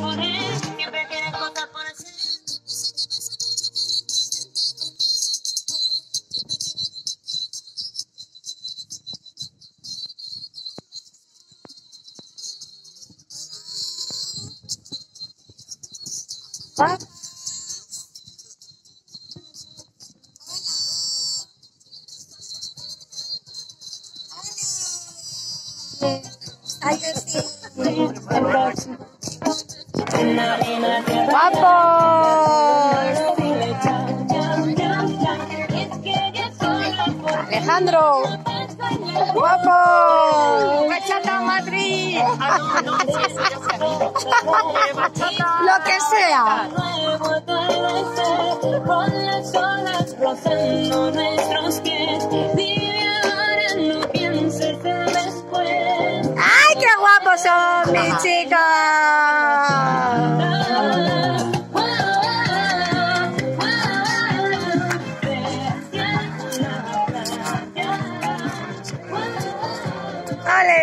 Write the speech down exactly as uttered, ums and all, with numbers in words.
What? Alejandro, guapo, Bachata Madrid, lo que sea. Ay, qué guapos son mis chicos. ¡Ale!